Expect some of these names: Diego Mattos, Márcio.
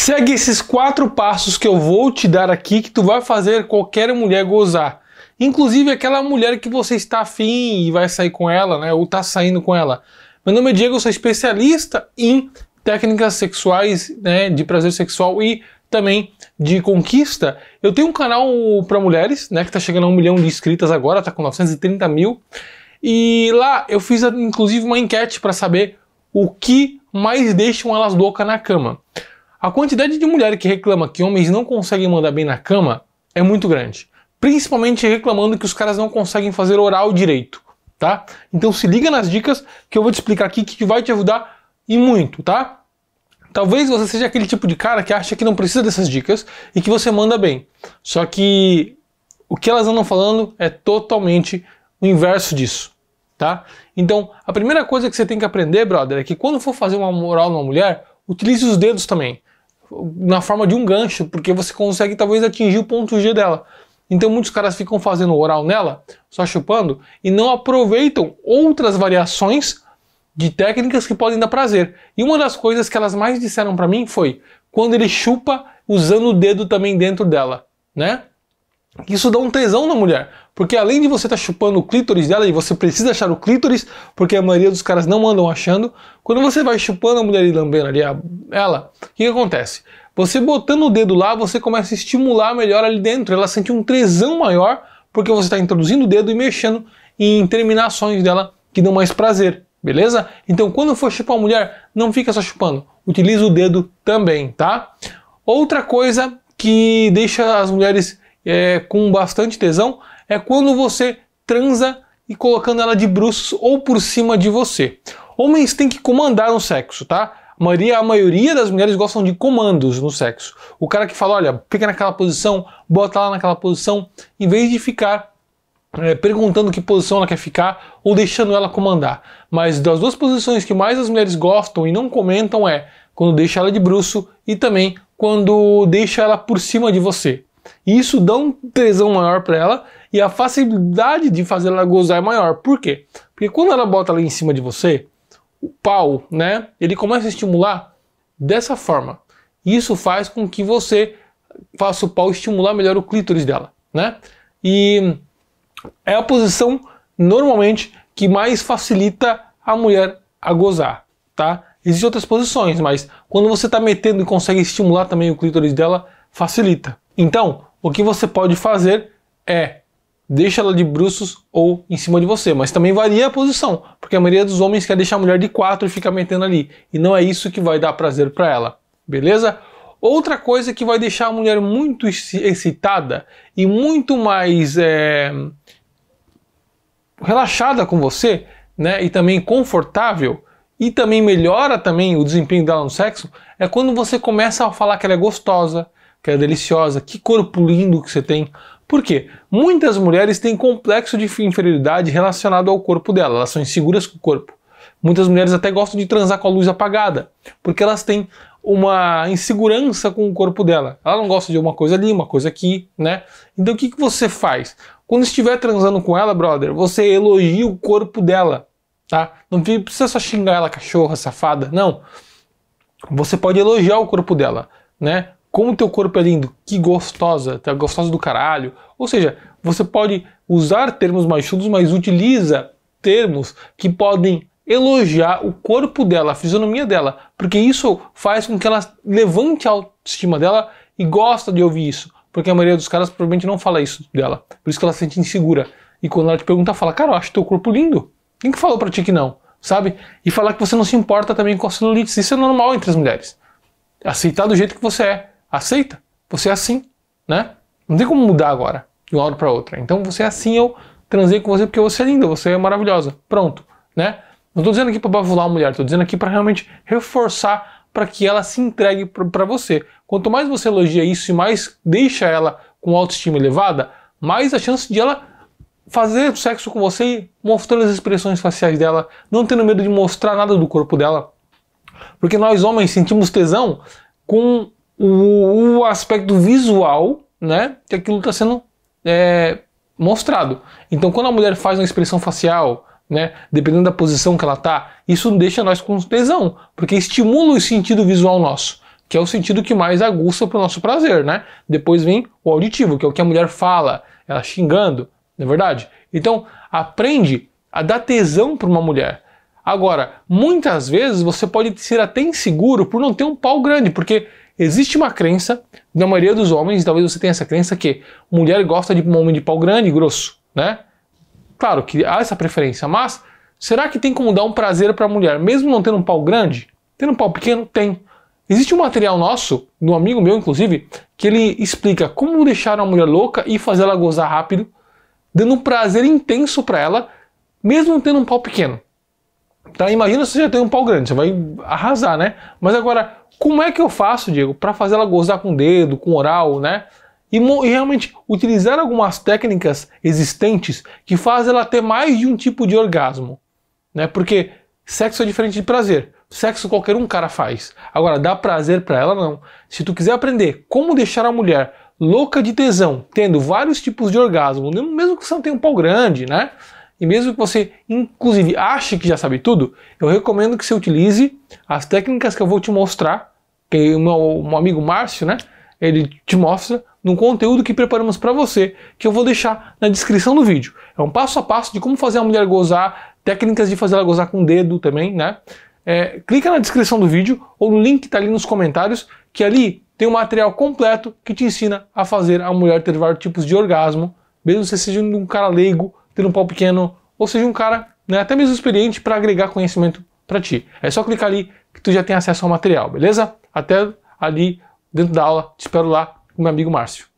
Segue esses 4 passos que eu vou te dar aqui, que tu vai fazer qualquer mulher gozar. Inclusive aquela mulher que você está afim e vai sair com ela, né? Ou tá saindo com ela. Meu nome é Diego, eu sou especialista em técnicas sexuais, né? De prazer sexual e também de conquista. Eu tenho um canal para mulheres, né? Que tá chegando a 1 milhão de inscritas agora, tá com 930 mil. E lá eu fiz inclusive uma enquete para saber o que mais deixam elas loucas na cama. A quantidade de mulher que reclama que homens não conseguem mandar bem na cama é muito grande. Principalmente reclamando que os caras não conseguem fazer oral direito, tá? Então se liga nas dicas que eu vou te explicar aqui, que vai te ajudar e muito, tá? Talvez você seja aquele tipo de cara que acha que não precisa dessas dicas e que você manda bem. Só que o que elas andam falando é totalmente o inverso disso, tá? Então a primeira coisa que você tem que aprender, brother, é que quando for fazer uma oral numa mulher, utilize os dedos também, na forma de um gancho, porque você consegue talvez atingir o ponto G dela. Então muitos caras ficam fazendo oral nela, só chupando, e não aproveitam outras variações de técnicas que podem dar prazer. E uma das coisas que elas mais disseram pra mim foi quando ele chupa usando o dedo também dentro dela, né? Isso dá um tesão na mulher, porque além de você estar chupando o clítoris dela, e você precisa achar o clítoris, porque a maioria dos caras não andam achando, quando você vai chupando a mulher e lambendo ali ela, o que acontece? Você botando o dedo lá, você começa a estimular melhor ali dentro, ela sente um tesão maior, porque você está introduzindo o dedo e mexendo em terminações dela que dão mais prazer, beleza? Então quando for chupar a mulher, não fica só chupando, utiliza o dedo também, tá? Outra coisa que deixa as mulheres com bastante tesão é quando você transa e colocando ela de bruços ou por cima de você. Homens têm que comandar no sexo, tá? A maioria das mulheres gostam de comandos no sexo. O cara que fala, olha, fica naquela posição, bota lá naquela posição, em vez de ficar perguntando que posição ela quer ficar ou deixando ela comandar. Mas das duas posições que mais as mulheres gostam e não comentam é quando deixa ela de bruços e também quando deixa ela por cima de você. E isso dá um tesão maior para ela e a facilidade de fazer ela gozar é maior. Por quê? Porque quando ela bota ali em cima de você, o pau, né, ele começa a estimular dessa forma. Isso faz com que você faça o pau estimular melhor o clítoris dela, né? E é a posição normalmente que mais facilita a mulher a gozar, tá? Existem outras posições, mas quando você está metendo e consegue estimular também o clítoris dela, facilita. Então, o que você pode fazer é deixar ela de bruços ou em cima de você, mas também varia a posição, porque a maioria dos homens quer deixar a mulher de 4 e fica metendo ali, e não é isso que vai dar prazer para ela, beleza? Outra coisa que vai deixar a mulher muito excitada e muito mais relaxada com você, né, e também confortável, e também melhora também o desempenho dela no sexo, é quando você começa a falar que ela é gostosa, que é deliciosa, que corpo lindo que você tem. Por quê? Muitas mulheres têm complexo de inferioridade relacionado ao corpo dela, elas são inseguras com o corpo. Muitas mulheres até gostam de transar com a luz apagada, porque elas têm uma insegurança com o corpo dela. Ela não gosta de uma coisa ali, uma coisa aqui, né? Então o que você faz? Quando estiver transando com ela, brother, você elogia o corpo dela, tá? Não precisa só xingar ela, cachorra, safada, não. Você pode elogiar o corpo dela, né? Como o teu corpo é lindo, que gostosa, tá gostosa do caralho. Ou seja, você pode usar termos mais chulos, mas utiliza termos que podem elogiar o corpo dela, a fisionomia dela, porque isso faz com que ela levante a autoestima dela e gosta de ouvir isso, porque a maioria dos caras provavelmente não fala isso dela, por isso que ela se sente insegura. E quando ela te pergunta, fala, cara, eu acho teu corpo lindo. Quem que falou pra ti que não, sabe? E falar que você não se importa também com a celulite, isso é normal entre as mulheres. Aceitar do jeito que você é. Aceita? Você é assim, né? Não tem como mudar agora, de uma hora para outra. Então você é assim, eu transei com você porque você é linda, você é maravilhosa. Pronto, né? Não tô dizendo aqui para bavular a mulher, tô dizendo aqui para realmente reforçar para que ela se entregue para você. Quanto mais você elogia isso e mais deixa ela com autoestima elevada, mais a chance de ela fazer sexo com você e mostrando as expressões faciais dela, não tendo medo de mostrar nada do corpo dela. Porque nós homens sentimos tesão com o aspecto visual, né, que aquilo está sendo mostrado. Então quando a mulher faz uma expressão facial, né, dependendo da posição que ela está, isso deixa nós com tesão, porque estimula o sentido visual nosso, que é o sentido que mais aguça para o nosso prazer, né? Depois vem o auditivo, que é o que a mulher fala, ela xingando, não é verdade? Então, aprende a dar tesão para uma mulher. Agora, muitas vezes você pode ser até inseguro por não ter um pau grande, porque existe uma crença, na maioria dos homens, talvez você tenha essa crença, que mulher gosta de um homem de pau grande e grosso, né? Claro que há essa preferência, mas será que tem como dar um prazer para a mulher, mesmo não tendo um pau grande? Tendo um pau pequeno? Tem. Existe um material nosso, de um amigo meu, inclusive, que ele explica como deixar uma mulher louca e fazer ela gozar rápido, dando um prazer intenso para ela, mesmo tendo um pau pequeno. Tá, imagina se você já tem um pau grande, você vai arrasar, né? Mas agora, como é que eu faço, Diego, para fazer ela gozar com o dedo, com o oral, né? E realmente utilizar algumas técnicas existentes que fazem ela ter mais de um tipo de orgasmo, né? Porque sexo é diferente de prazer. Sexo qualquer um cara faz. Agora, dá prazer para ela, não. Se tu quiser aprender como deixar a mulher louca de tesão, tendo vários tipos de orgasmo, mesmo que você não tenha um pau grande, né? E mesmo que você, inclusive, ache que já sabe tudo, eu recomendo que você utilize as técnicas que eu vou te mostrar, que o meu amigo Márcio, né, ele te mostra, num conteúdo que preparamos para você, que eu vou deixar na descrição do vídeo. É um passo a passo de como fazer a mulher gozar, técnicas de fazer ela gozar com o dedo também, né? Clica na descrição do vídeo, ou no link que está ali nos comentários, que ali tem um material completo que te ensina a fazer a mulher ter vários tipos de orgasmo, mesmo você seja um cara leigo, ter um pau pequeno, ou seja, um cara, né, até mesmo experiente, para agregar conhecimento para ti. É só clicar ali que tu já tem acesso ao material, beleza? Até ali dentro da aula, te espero lá com meu amigo Márcio.